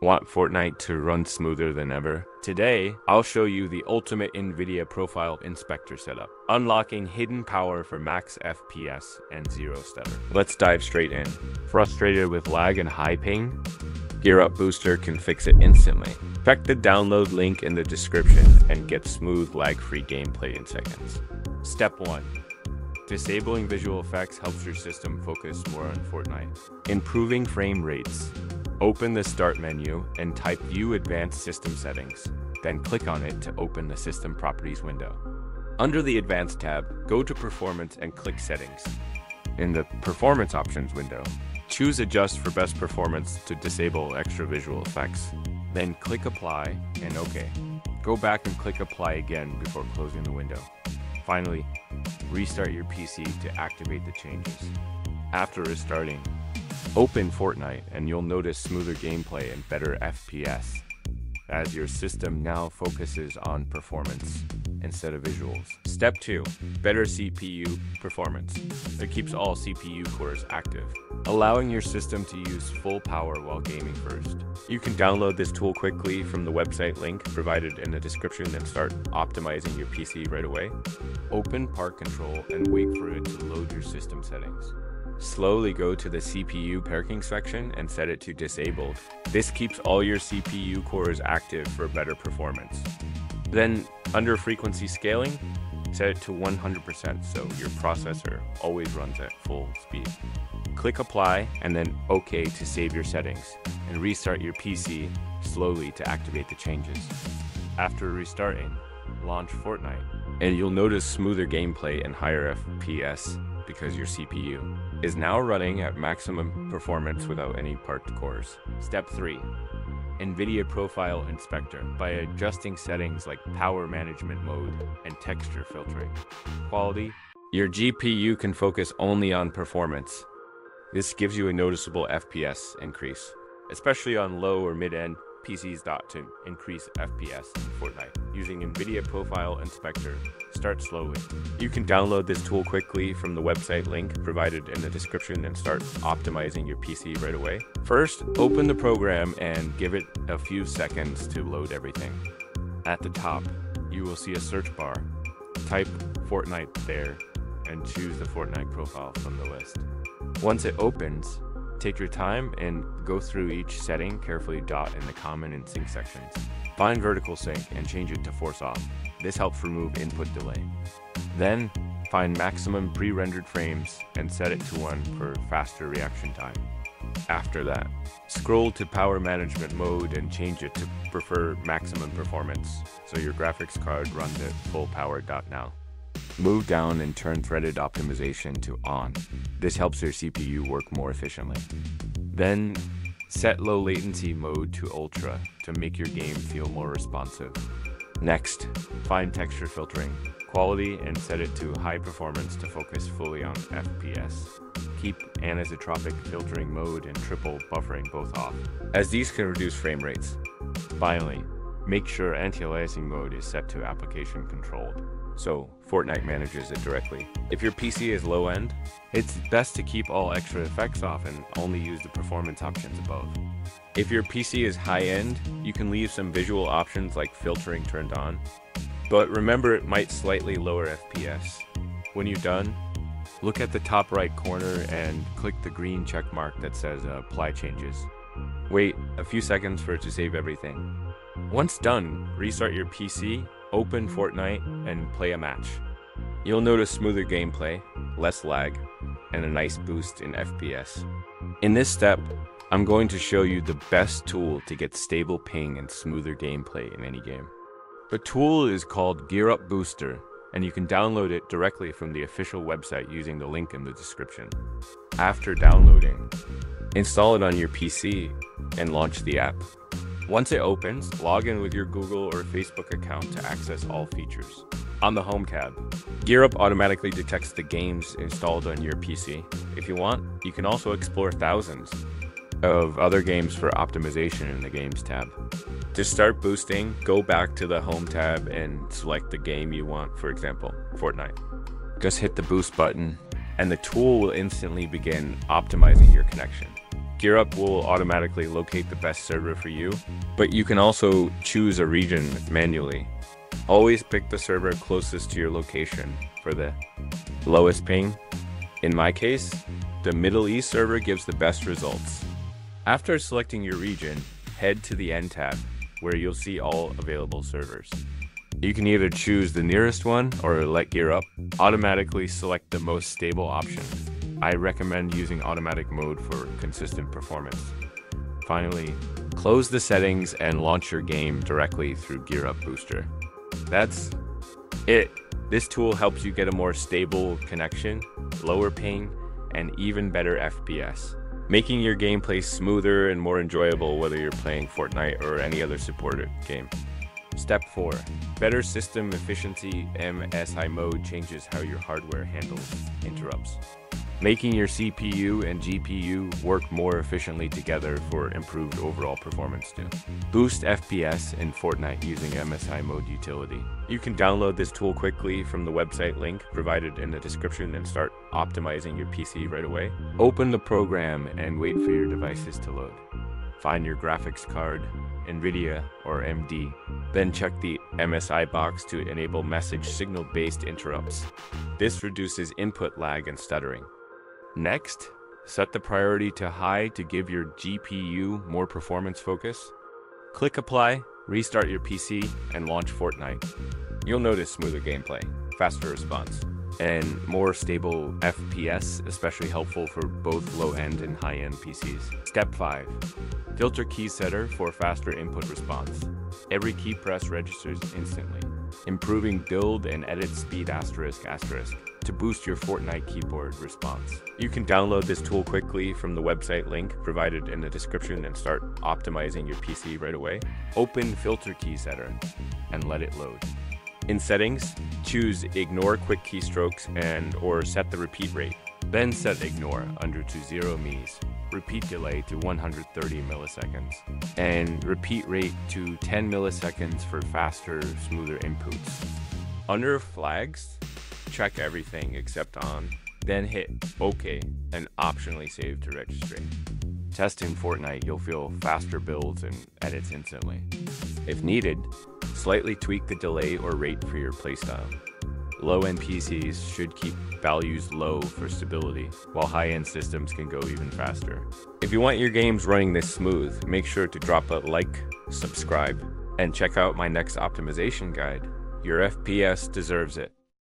Want Fortnite to run smoother than ever? Today, I'll show you the ultimate NVIDIA Profile Inspector setup, unlocking hidden power for max FPS and zero stutter. Let's dive straight in. Frustrated with lag and high ping? GearUp Booster can fix it instantly. Check the download link in the description and get smooth lag-free gameplay in seconds. Step 1. Disabling visual effects helps your system focus more on Fortnite. Improving frame rates. Open the Start menu and type View Advanced System Settings, then click on it to open the System Properties window. Under the Advanced tab, go to Performance and click Settings. In the Performance Options window, choose Adjust for Best Performance to disable extra visual effects, then click Apply and OK. Go back and click Apply again before closing the window. Finally, restart your PC to activate the changes. After restarting, open Fortnite and you'll notice smoother gameplay and better FPS, as your system now focuses on performance instead of visuals. Step 2. Better CPU performance. It keeps all CPU cores active, allowing your system to use full power while gaming first. You can download this tool quickly from the website link provided in the description and start optimizing your PC right away. Open Park Control and wait for it to load your system settings. Slowly go to the CPU parking section and set it to disabled. This keeps all your CPU cores active for better performance. Then, under frequency scaling, set it to 100% so your processor always runs at full speed. Click Apply and then OK to save your settings, and restart your PC slowly to activate the changes. After restarting, launch Fortnite, and you'll notice smoother gameplay and higher FPS because your CPU is now running at maximum performance without any parked cores. Step 3. NVIDIA Profile Inspector. By adjusting settings like power management mode and texture filtering quality, your GPU can focus only on performance. This gives you a noticeable FPS increase, especially on low or mid-end PCs. To increase FPS in Fortnite using NVIDIA Profile Inspector, start slowly. You can download this tool quickly from the website link provided in the description and start optimizing your PC right away. First, open the program and give it a few seconds to load everything. At the top, you will see a search bar. Type Fortnite there and choose the Fortnite profile from the list. Once it opens, take your time and go through each setting carefully. Dot in the common and sync sections. Find vertical sync and change it to force off. This helps remove input delay. Then find maximum pre-rendered frames and set it to 1 for faster reaction time. After that, scroll to power management mode and change it to prefer maximum performance so your graphics card runs at full power. Now, move down and turn threaded optimization to on. This helps your CPU work more efficiently. Then set low latency mode to ultra to make your game feel more responsive. Next, find texture filtering quality and set it to high performance to focus fully on FPS. Keep anisotropic filtering mode and triple buffering both off, as these can reduce frame rates. Finally, make sure anti-aliasing mode is set to application controlled, so Fortnite manages it directly. If your PC is low-end, it's best to keep all extra effects off and only use the performance options above. If your PC is high-end, you can leave some visual options like filtering turned on, but remember it might slightly lower FPS. When you're done, look at the top right corner and click the green check mark that says Apply Changes. Wait a few seconds for it to save everything. Once done, restart your PC, open Fortnite and play a match. You'll notice smoother gameplay, less lag, and a nice boost in FPS. In this step, I'm going to show you the best tool to get stable ping and smoother gameplay in any game. The tool is called GearUp Booster, and you can download it directly from the official website using the link in the description. After downloading, install it on your PC and launch the app. Once it opens, log in with your Google or Facebook account to access all features. On the Home tab, GearUp automatically detects the games installed on your PC. If you want, you can also explore thousands of other games for optimization in the Games tab. To start boosting, go back to the Home tab and select the game you want, for example, Fortnite. Just hit the Boost button, and the tool will instantly begin optimizing your connection. GearUp will automatically locate the best server for you, but you can also choose a region manually. Always pick the server closest to your location for the lowest ping. In my case, the Middle East server gives the best results. After selecting your region, head to the End tab, where you'll see all available servers. You can either choose the nearest one or let GearUp automatically select the most stable option. I recommend using automatic mode for consistent performance. Finally, close the settings and launch your game directly through GearUp Booster. That's it. This tool helps you get a more stable connection, lower ping, and even better FPS, making your gameplay smoother and more enjoyable whether you're playing Fortnite or any other supported game. Step 4. Better system efficiency. MSI mode changes how your hardware handles interrupts, making your CPU and GPU work more efficiently together for improved overall performance too. Boost FPS in Fortnite using MSI mode utility. You can download this tool quickly from the website link provided in the description and start optimizing your PC right away. Open the program and wait for your devices to load. Find your graphics card, NVIDIA or MD, then check the MSI box to enable message signal-based interrupts. This reduces input lag and stuttering. Next, set the priority to high to give your GPU more performance focus. Click Apply, restart your PC, and launch Fortnite. You'll notice smoother gameplay, faster response, and more stable FPS, especially helpful for both low-end and high-end PCs. Step 5. Filter Key Setter for faster input response. Every key press registers instantly, improving build and edit speed **** to boost your Fortnite keyboard response. You can download this tool quickly from the website link provided in the description and start optimizing your PC right away. Open Filter Key Setter and let it load. In Settings, choose Ignore Quick Keystrokes and/or set the repeat rate. Then set Ignore under to 0 ms, Repeat Delay to 130 milliseconds, and Repeat Rate to 10 milliseconds for faster, smoother inputs. Under Flags, check everything except on, then hit OK and optionally save to registry. Testing Fortnite, you'll feel faster builds and edits instantly. If needed, slightly tweak the delay or rate for your playstyle. Low-end PCs should keep values low for stability, while high-end systems can go even faster. If you want your games running this smooth, make sure to drop a like, subscribe, and check out my next optimization guide. Your FPS deserves it.